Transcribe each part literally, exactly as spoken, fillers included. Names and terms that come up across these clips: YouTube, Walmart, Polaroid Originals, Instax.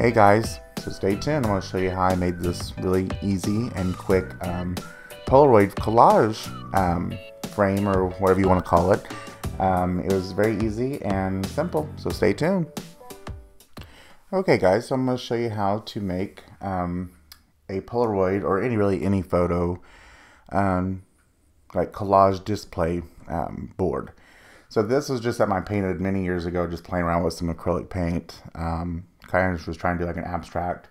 Hey guys, so stay tuned. I'm going to show you how I made this really easy and quick um, Polaroid collage um, frame, or whatever you want to call it. Um, it was very easy and simple, so stay tuned. Okay guys, so I'm going to show you how to make um, a Polaroid, or any really any photo um, like collage display um, board. So this was just something I painted many years ago, just playing around with some acrylic paint. Um, kind of was trying to do like an abstract,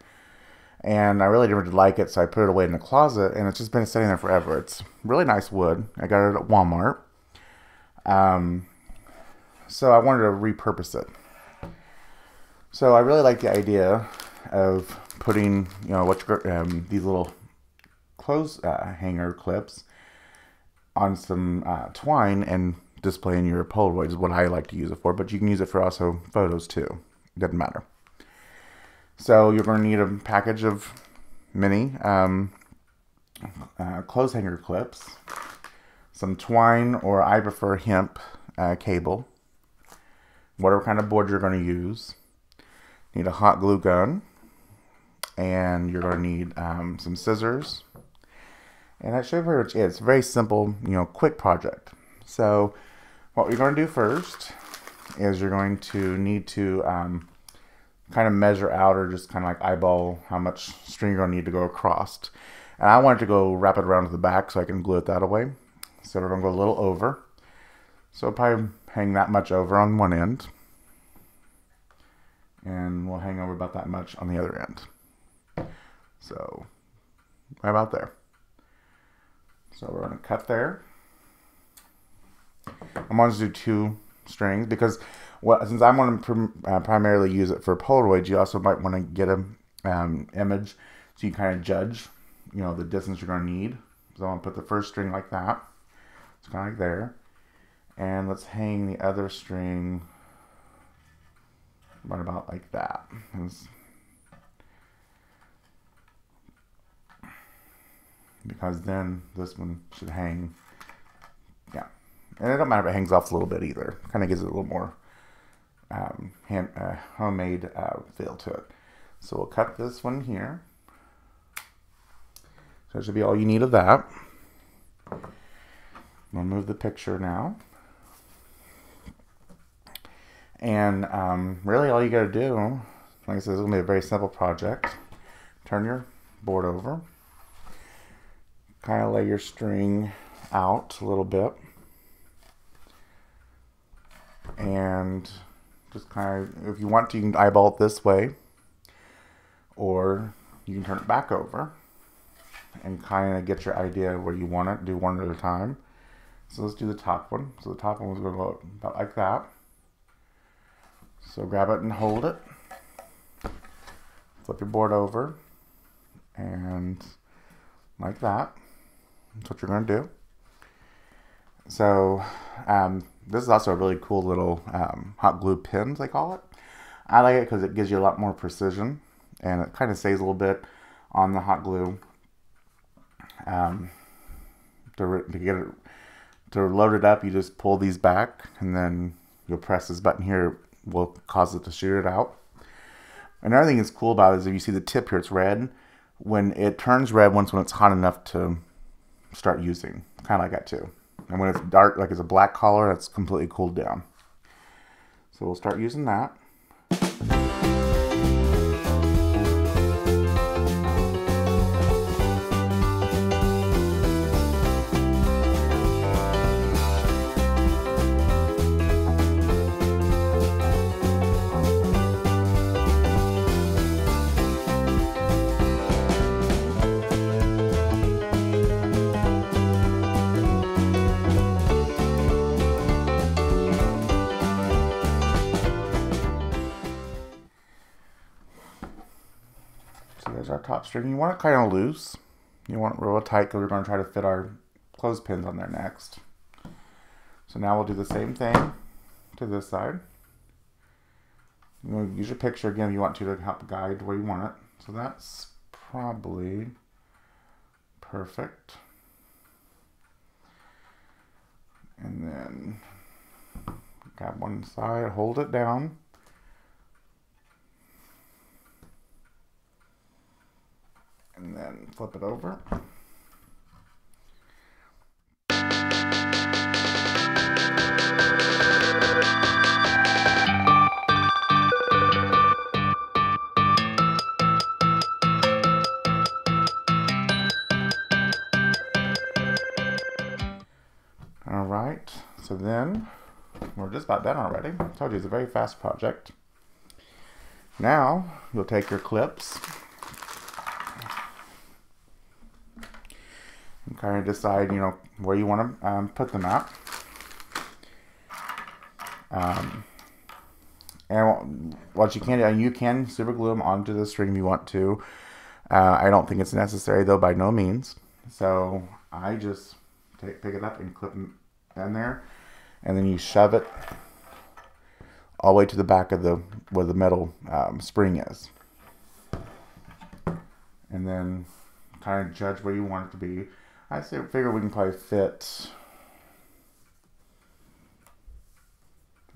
and I really didn't like it, so I put it away in the closet, and it's just been sitting there forever. It's really nice wood. I got it at Walmart. Um, so I wanted to repurpose it. So I really like the idea of putting, you know, what um, these little clothes uh, hanger clips on some uh, twine and displaying your Polaroid is what I like to use it for, but you can use it for also photos too. It doesn't matter. So you're going to need a package of mini um, uh, clothes hanger clips, some twine, or I prefer hemp uh, cable, whatever kind of board you're going to use. Need a hot glue gun, and you're going to need um, some scissors, and I show you what it is. It's a very simple, you know, quick project. So what you're going to do first is you're going to need to um, kind of measure out, or just kind of like eyeball how much string you're going to need to go across. And I want it to go wrap it around to the back so I can glue it that away. So we're going to go a little over. So I'll probably hang that much over on one end, and we'll hang over about that much on the other end. So right about there. So we're going to cut there. I'm going to do two strings because, well, since I'm going to prim uh, primarily use it for Polaroids, you also might want to get an um, image so you kind of judge, you know, the distance you're going to need. So I'm going to put the first string like that. It's kind of like there. And let's hang the other string right about like that. It's because then this one should hang. Yeah. And it don't matter if it hangs off a little bit either. Kind of gives it a little more um, hand, uh, homemade uh, feel to it. So we'll cut this one here. So that should be all you need of that. We'll move the picture now. And um, really all you got to do, like I said, it's going to be a very simple project. Turn your board over. Kind of lay your string out a little bit. And just kind of, if you want to, you can eyeball it this way, or you can turn it back over and kind of get your idea of where you want it. Do one at a time. So let's do the top one. So the top one was going to go about like that. So grab it and hold it. Flip your board over, and like that. That's what you're going to do. So um, this is also a really cool little um, hot glue pin, they call it. I like it because it gives you a lot more precision, and it kind of saves a little bit on the hot glue um, to, to get it to load it up. You just pull these back, and then you'll press this button here. It will cause it to shoot it out. Another thing that's cool about it is if you see the tip here, it's red. When it turns red, once when it's hot enough to start using, kind of like that too. And when it's dark, like it's a black color, that's completely cooled down. So we'll start using that. There's our top string. You want it kind of loose. You want it real tight because we're going to try to fit our clothespins on there next. So now we'll do the same thing to this side. You want to use your picture again if you want to to help guide where you want it. So that's probably perfect. And then grab one side, hold it down. and flip it over. All right, so then we're just about done already. I told you it's a very fast project. Now you'll take your clips and kind of decide, you know, where you want to um, put them at. Um, and what you can do, you can super glue them onto the string if you want to. Uh, I don't think it's necessary though, by no means. So I just take, pick it up and clip them in there, and then you shove it all the way to the back of the where the metal um, spring is, and then kind of judge where you want it to be. I say, figure we can probably fit,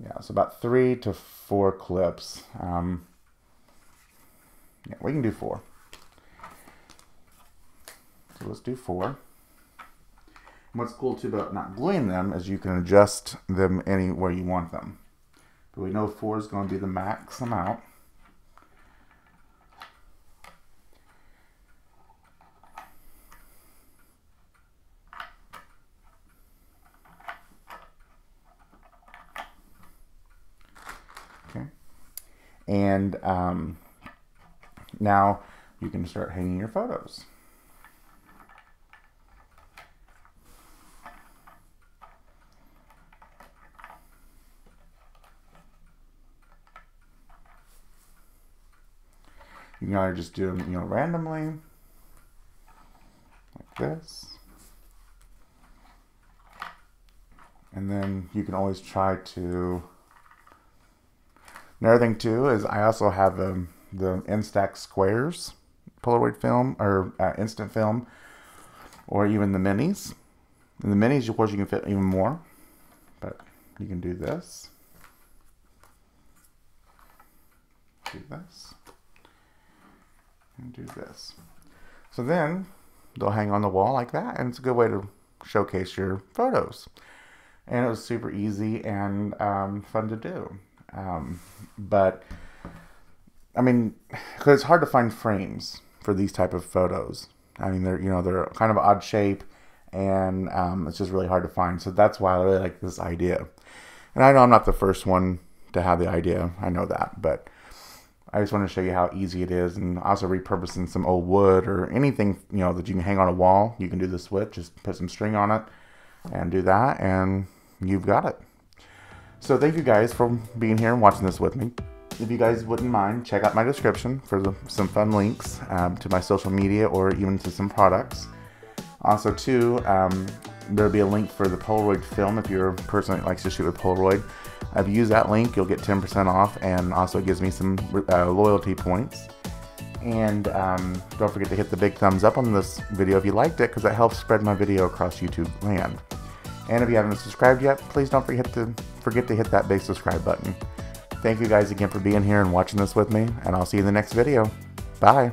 yeah, it's about three to four clips. Um, yeah, we can do four. So let's do four. And what's cool too about not gluing them is you can adjust them anywhere you want them. But we know four is going to be the max amount. Okay. And um, now you can start hanging your photos. You know, I just do them, you know, randomly, like this. And then you can always try to... Another thing, too, is I also have um, the Instax squares, Polaroid film, or uh, instant film, or even the minis. And the minis, of course, you can fit even more, but you can do this. Do this. And do this. So then they'll hang on the wall like that, and it's a good way to showcase your photos. And it was super easy and um, fun to do. Um, but I mean, because it's hard to find frames for these type of photos. I mean, they're you know they're kind of odd shape, and um, it's just really hard to find. So that's why I really like this idea. And I know I'm not the first one to have the idea. I know that, but I just want to show you how easy it is, and also repurposing some old wood or anything, you know, that you can hang on a wall. You can do this with, just put some string on it and do that, and you've got it. So thank you guys for being here and watching this with me. If you guys wouldn't mind, check out my description for the, some fun links um, to my social media or even to some products. Also too, um, there'll be a link for the Polaroid film if you're a person that likes to shoot with Polaroid. If you use that link, you'll get ten percent off, and also it gives me some uh, loyalty points. And um, don't forget to hit the big thumbs up on this video if you liked it, because that helps spread my video across YouTube land. And if you haven't subscribed yet, please don't forget to forget to hit that big subscribe button. Thank you guys again for being here and watching this with me, and I'll see you in the next video. Bye!